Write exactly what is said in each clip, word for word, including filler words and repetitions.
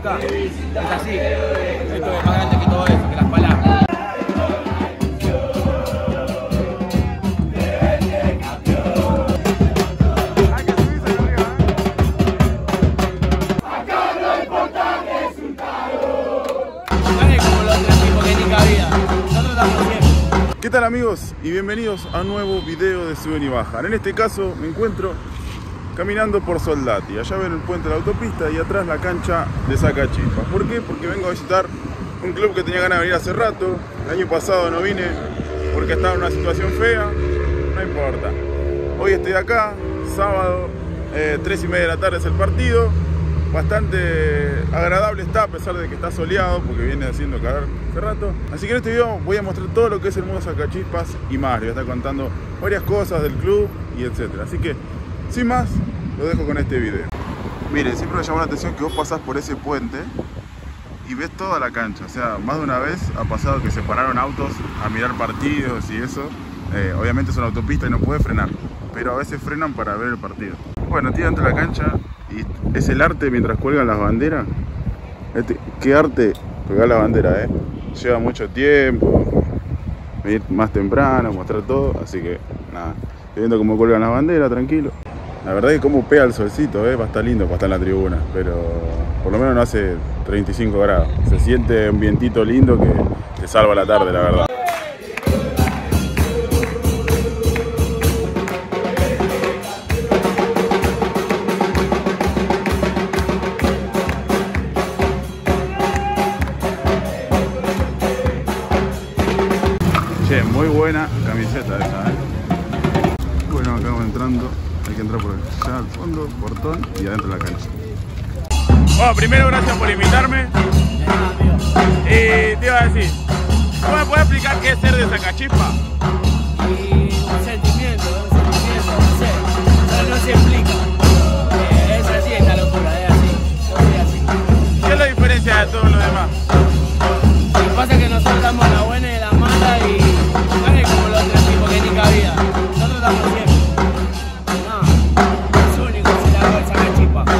música es así, esto es más grande que todo eso, que las palabras. ¿Qué tal amigos? Y bienvenidos a un nuevo video de Suben y Bajan. En este caso me encuentro caminando por Soldati. Allá ven el puente de la autopista y atrás la cancha de Sacachispas. ¿Por qué? Porque vengo a visitar un club que tenía ganas de venir hace rato. El año pasado no vine porque estaba en una situación fea. No importa. Hoy estoy acá, sábado, eh, tres y media de la tarde es el partido. Bastante agradable está, a pesar de que está soleado, porque viene haciendo calor hace rato. Así que en este video voy a mostrar todo lo que es el mundo Sacachispas y más. Les voy a estar contando varias cosas del club y etcétera. Así que, sin más, lo dejo con este video. Miren, siempre me llamó la atención que vos pasás por ese puente y ves toda la cancha. O sea, más de una vez ha pasado que se pararon autos a mirar partidos y eso. Eh, obviamente es una autopista y no puede frenar, pero a veces frenan para ver el partido. Bueno, tiran toda la cancha. Y es el arte mientras cuelgan las banderas. Este, qué arte colgar la bandera, eh. Lleva mucho tiempo, venir más temprano, mostrar todo, así que nada. Estoy viendo cómo cuelgan las banderas, tranquilo. La verdad es que como pega el solcito, eh, va a estar lindo para estar en la tribuna, pero por lo menos no hace treinta y cinco grados. Se siente un vientito lindo que te salva la tarde, la verdad. Muy buena camiseta esa, ¿eh? Bueno, acá vamos entrando. Hay que entrar por allá al fondo, portón y adentro de la cancha. Bueno, primero gracias por invitarme. Y te iba a decir, ¿tú me puedes explicar qué es ser de Sacachispa? Y un sentimiento, un sentimiento, no sé. Eso no se explica. Es así, es la locura, es así. Es así. ¿Qué es la diferencia de todos los demás? Lo que pasa es que nosotros damos la buena y la mala y vida. Nosotros estamos bien. No, es único, se la bolsa de Sacachispas.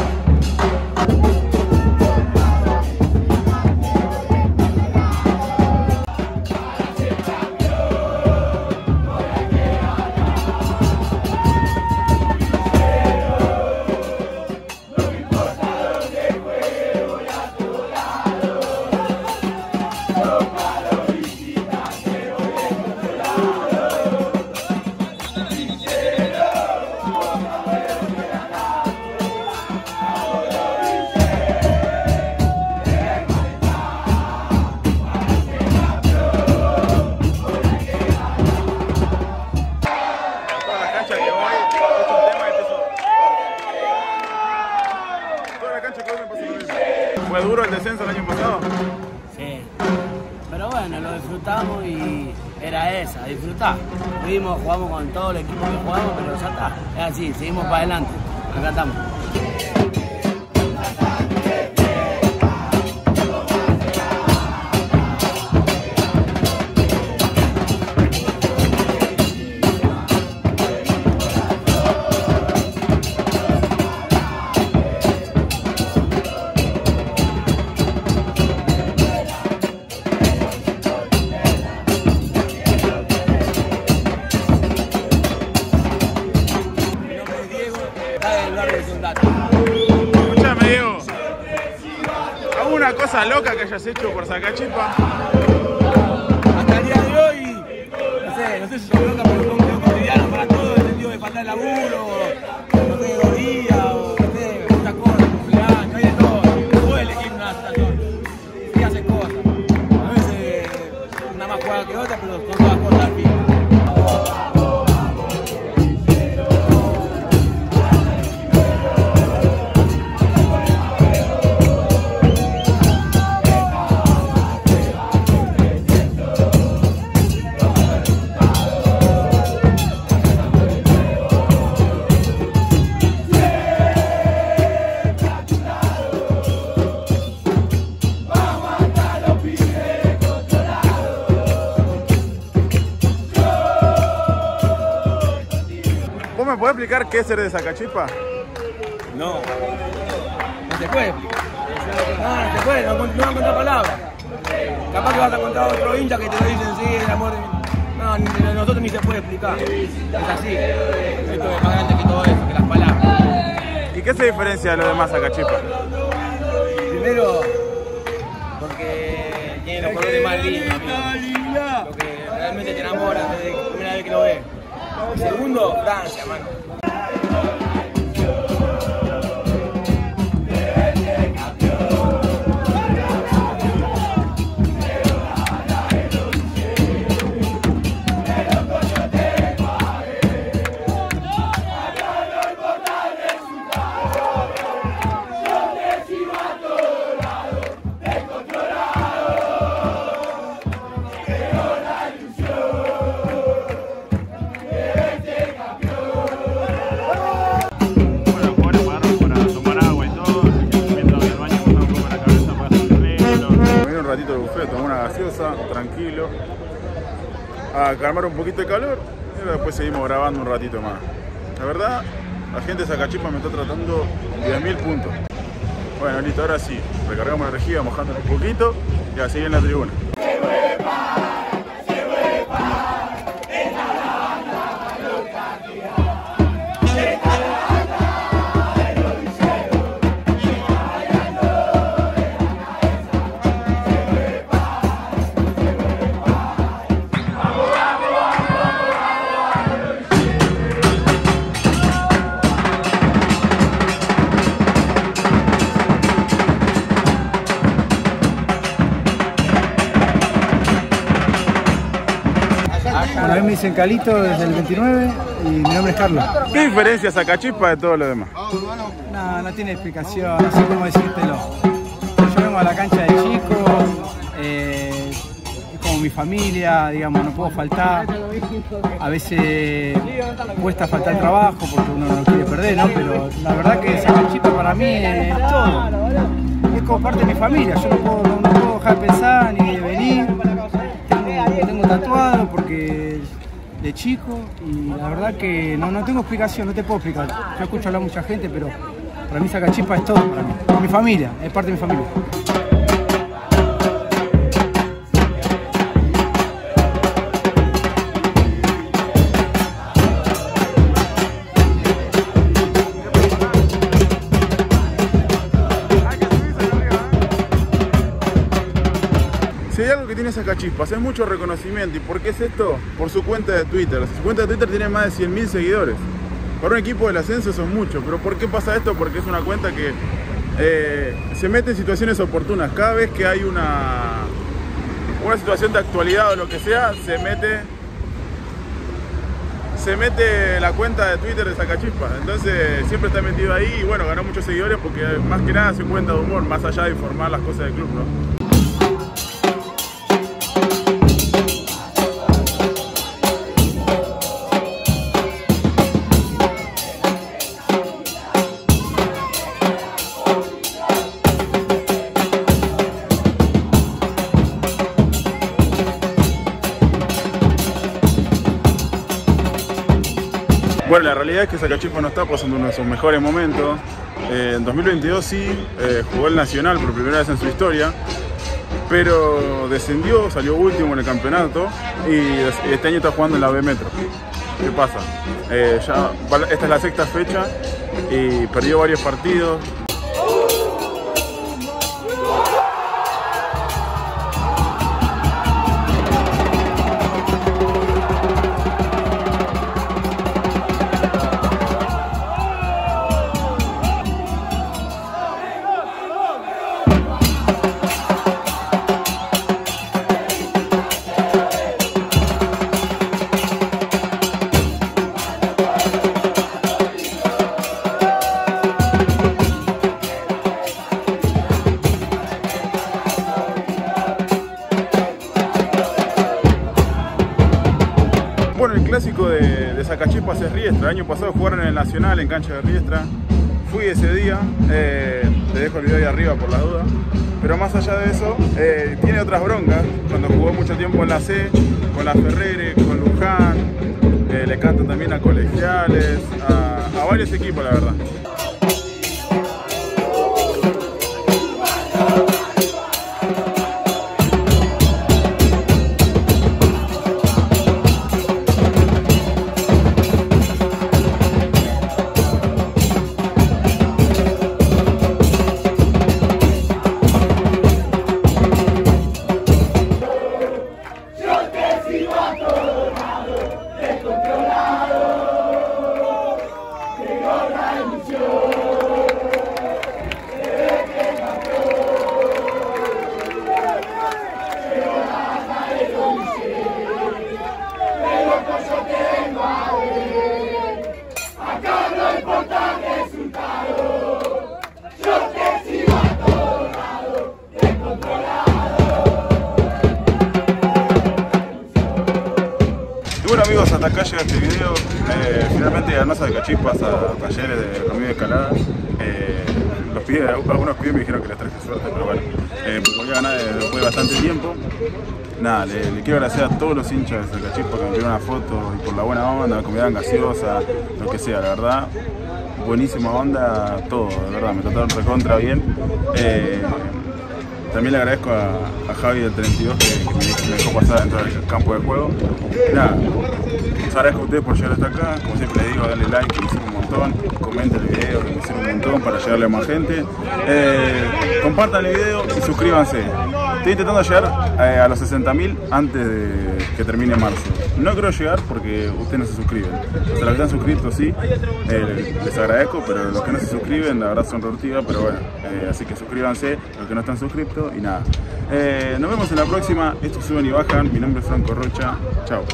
¿Fue duro el descenso el año pasado? Sí, pero bueno, lo disfrutamos y era esa, disfrutar. Fuimos, jugamos con todo el equipo que jugamos, pero ya está, es así, seguimos para adelante, acá estamos. Escúchame, Diego. ¿Alguna cosa loca que hayas hecho por Sacachispas? Hasta el día de hoy, no sé, no sé si soy loca, pero es un cotidiano para todos, en el sentido de faltar el laburo, no sé, dos días, o no sé, muchas cosas, cumpleaños, hay de todo. Todo el gimnasta, todo. Sí hace cosas. A veces, una más jugada que otra, pero con todas cosas al fin. ¿Me puede explicar qué es ser de Sacachispas? No, no se puede explicar. Ah, se fue, no, no han contado palabras. Capaz que vas a contar a otro hincha que te lo dicen, sí, el amor. No, ni, nosotros ni se puede explicar. Es así. Esto es más grande que todo eso, que las palabras. ¿Y qué se diferencia de los demás Sacachispas? Primero, porque tiene los colores más lindos, amigo. Lo que realmente te enamora desde la primera vez que lo ves. Y segundo, Francia, mano. Tranquilo, a calmar un poquito de calor y después seguimos grabando un ratito más. La verdad, la gente de Sacachispas me está tratando diez mil puntos. Bueno, listo, ahora sí, recargamos la energía, mojándonos un poquito y a seguir en la tribuna. A mí me dicen Calito desde el veintinueve y mi nombre es Carlos. ¿Qué diferencia Sacachispas de todo lo demás? No, no tiene explicación, no sé cómo decírtelo. Yo vengo a la cancha de chico, eh, es como mi familia, digamos, no puedo faltar. A veces cuesta faltar trabajo porque uno no quiere perder, ¿no? Pero la verdad que Sacachispas para mí es todo. Es como parte de mi familia, yo no puedo, no puedo dejar de pensar ni de venir. Tengo tatuado porque de chico y la verdad que no, no tengo explicación, no te puedo explicar. Yo escucho hablar a mucha gente, pero para mí Sacachispas es todo, para mí. Mi familia, es parte de mi familia. Sacachispas, hay mucho reconocimiento. ¿Y por qué es esto? Por su cuenta de Twitter. Su cuenta de Twitter tiene más de cien mil seguidores. Para un equipo del ascenso son muchos. ¿Pero por qué pasa esto? Porque es una cuenta que eh, se mete en situaciones oportunas. Cada vez que hay una, una situación de actualidad o lo que sea, se mete se mete la cuenta de Twitter de Sacachispas. Entonces siempre está metido ahí y bueno, ganó muchos seguidores porque más que nada se cuenta de humor, más allá de informar las cosas del club, ¿no? Bueno, la realidad es que Sacachispas no está pasando uno de sus mejores momentos. Eh, en dos mil veintidós sí, eh, jugó el Nacional por primera vez en su historia, pero descendió, salió último en el campeonato y este año está jugando en la B Metro. ¿Qué pasa? Eh, ya, esta es la sexta fecha y perdió varios partidos. De, de Sacachispas es Riestra. El año pasado jugaron en el Nacional en cancha de Riestra. Fui ese día, eh, te dejo el video ahí arriba por la duda. Pero más allá de eso, eh, tiene otras broncas. Cuando jugó mucho tiempo en la C, con la Ferrere, con Luján, eh, le canta también a Colegiales, a, a varios equipos, la verdad. Bueno, hasta acá llega este video. Eh, finalmente ganó Sacachispas a Talleres de Ramiro Escalada. Eh, los pide, algunos pibes me dijeron que les traje suerte, pero bueno, eh, voy a ganar después de bastante tiempo. Nada, le, le quiero agradecer a todos los hinchas de Sacachispas que me dieron una foto y por la buena onda, me comieron gaseosa, lo que sea, la verdad. Buenísima onda, todo, de verdad, me trataron recontra bien. Eh, También le agradezco a, a Javi del treinta y dos que, que me dejó pasar dentro del campo de juego. Nada, les agradezco a ustedes por llegar hasta acá. Como siempre les digo, dale like, que me sirve un montón. Comenten el video, que me sirve un montón para llegarle a más gente. Eh, compartan el video y suscríbanse. Estoy intentando llegar eh, a los sesenta mil antes de que termine marzo. No creo llegar porque ustedes no se suscriben. O sea, los que están suscritos sí, eh, les agradezco, pero los que no se suscriben la verdad son reortivas, pero bueno, eh, así que suscríbanse, los que no están suscritos y nada. Eh, nos vemos en la próxima, esto es Suben y Bajan, mi nombre es Franco Rocha, chao.